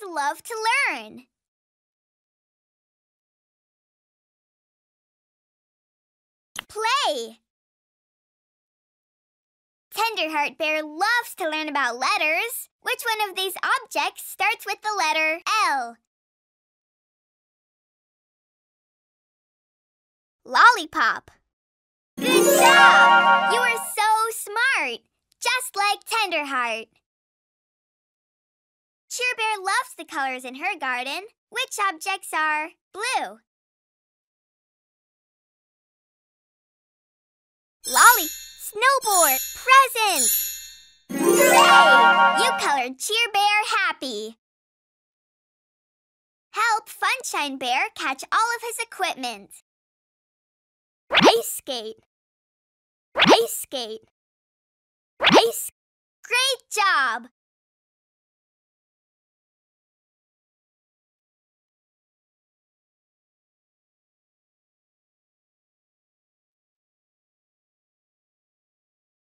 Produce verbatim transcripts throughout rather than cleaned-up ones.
bears love to learn. Play. Tenderheart Bear loves to learn about letters. Which one of these objects starts with the letter L? Lollipop. Good job! You are so smart, just like Tenderheart. Cheer Bear loves the colors in her garden. Which objects are blue? Lolly, snowboard, present! Hooray! You colored Cheer Bear happy. Help Funshine Bear catch all of his equipment. Ice skate. Ice skate. Ice. Great job!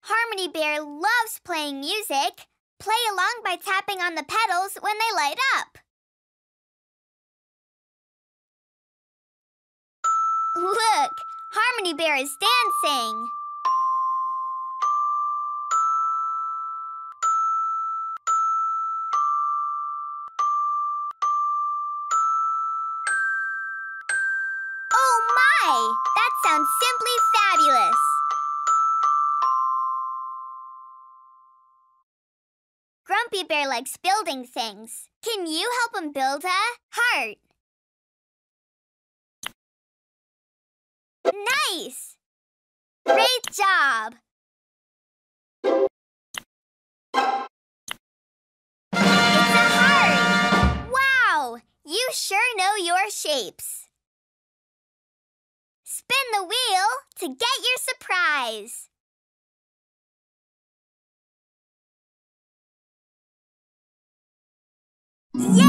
Harmony Bear loves playing music. Play along by tapping on the pedals when they light up. Look, Harmony Bear is dancing. Oh my! That sounds simply fabulous. Grumpy Bear likes building things. Can you help him build a heart? Nice! Great job! It's a heart! Wow! You sure know your shapes. Spin the wheel to get your surprise. Yay!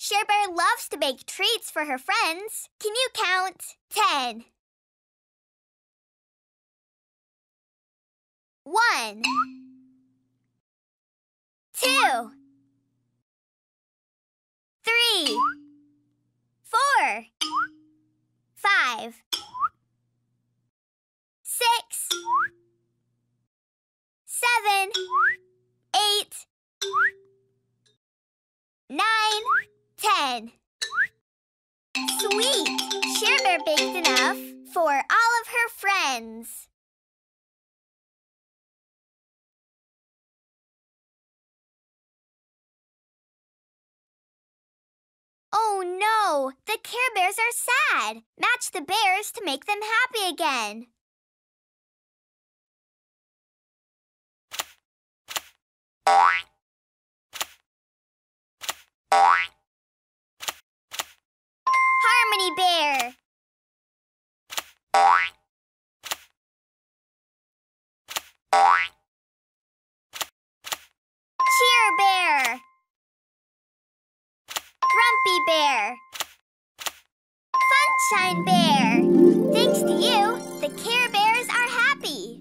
Share Bear loves to bake treats for her friends. Can you count ten? One, two, three, four, five, six, seven, eight, nine, ten. Sweet! Share Bear baked enough for all of her friends. Oh no! The Care Bears are sad! Match the bears to make them happy again! Harmony Bear! Cheer Bear! Grumpy Bear. Funshine Bear. Thanks to you, the Care Bears are happy.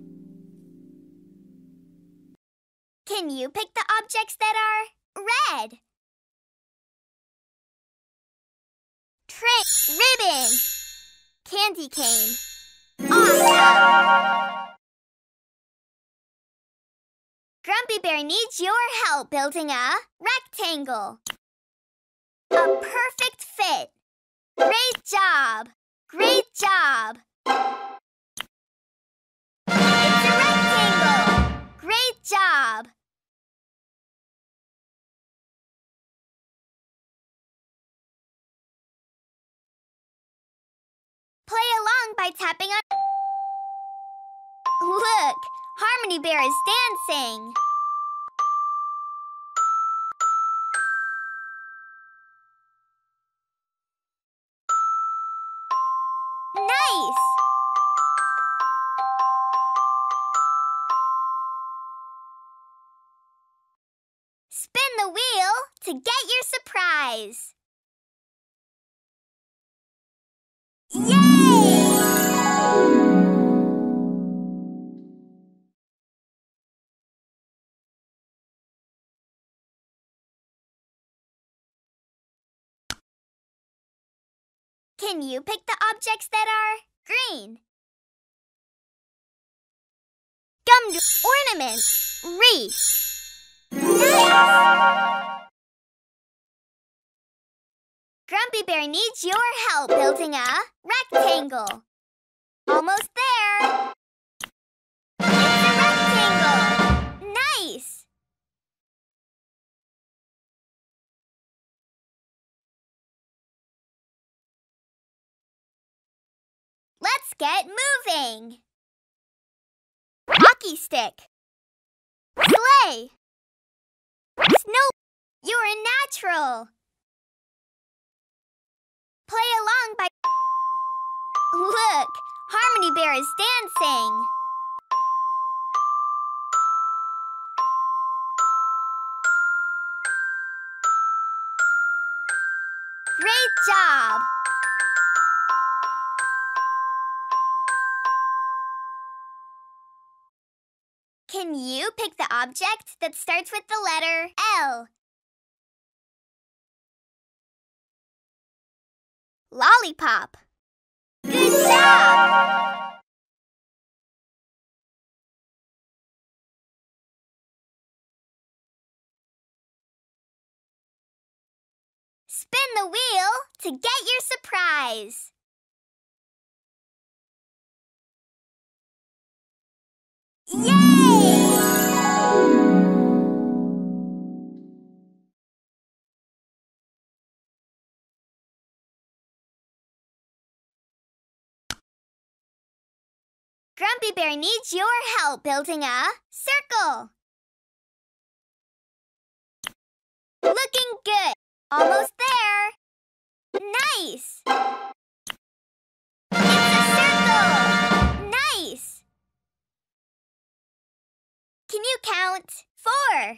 Can you pick the objects that are red? Trick ribbon. Candy cane. Awesome! Grumpy Bear needs your help building a rectangle. A perfect fit. Great job! Great job! It's a rectangle! Great job! Play along by tapping on... Look! Harmony Bear is dancing! Nice! guys! Yay! Can you pick the objects that are green? Gummed ornaments, wreath. Nice! Grumpy Bear needs your help building a rectangle. Almost there. It's a rectangle. Nice! Let's get moving. Hockey stick. Sleigh. Snow. You're a natural. Play along by... Look, Harmony Bear is dancing. Great job. Can you pick the object that starts with the letter L? Lollipop. Good job! Spin the wheel to get your surprise. Yay! Grumpy Bear needs your help building a circle. Looking good. Almost there. Nice. It's a circle. Nice. Can you count? Four.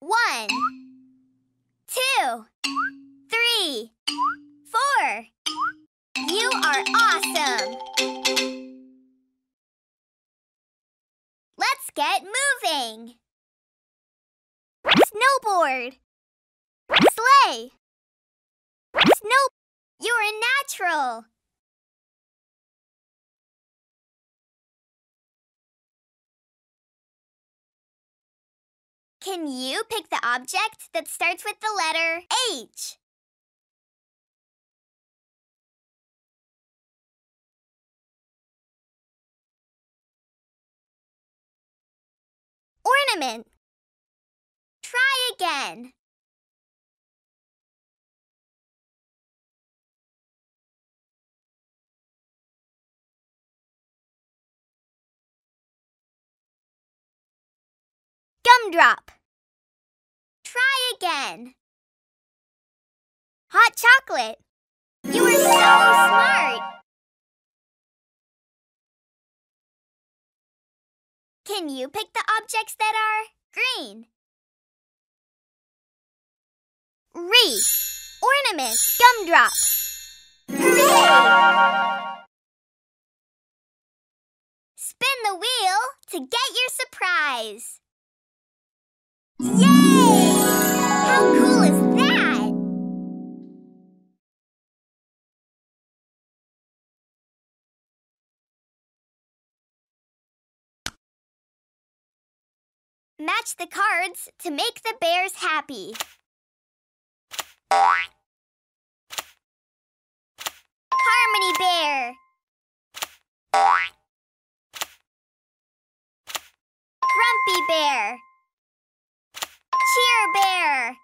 One, two, three, four. You are awesome! Let's get moving! Snowboard! Sleigh! Snow... You're a natural! Can you pick the object that starts with the letter H? Ornament. Try again. Gumdrop. Try again. Hot chocolate. You are so smart. Can you pick the objects that are green? Wreath, ornament, gumdrop. Hooray! Spin the wheel to get your surprise. Yay! How cool is that? Match the cards to make the bears happy. Harmony Bear. Grumpy Bear. Cheer Bear.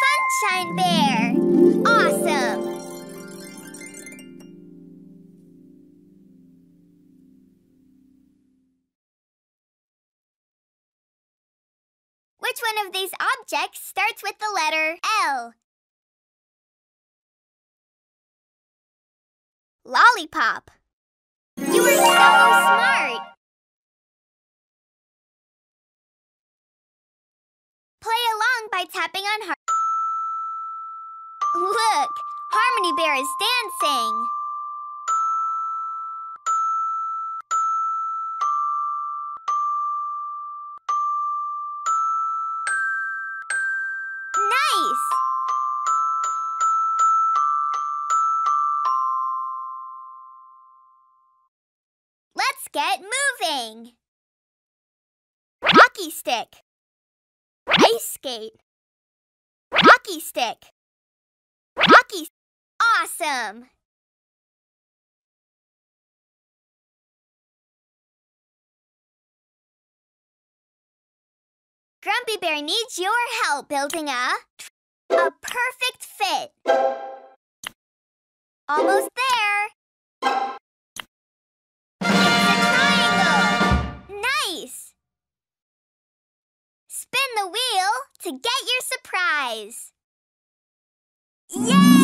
Funshine Bear. Awesome! Which one of these objects starts with the letter L? Lollipop. You are so smart. song by tapping on Har- Look! Harmony Bear is dancing! Nice! Let's get moving! Hockey stick, ice skate, hockey stick, hockey. Awesome! Grumpy Bear needs your help building a a perfect fit. Almost there. Spin the wheel to get your surprise! Yay!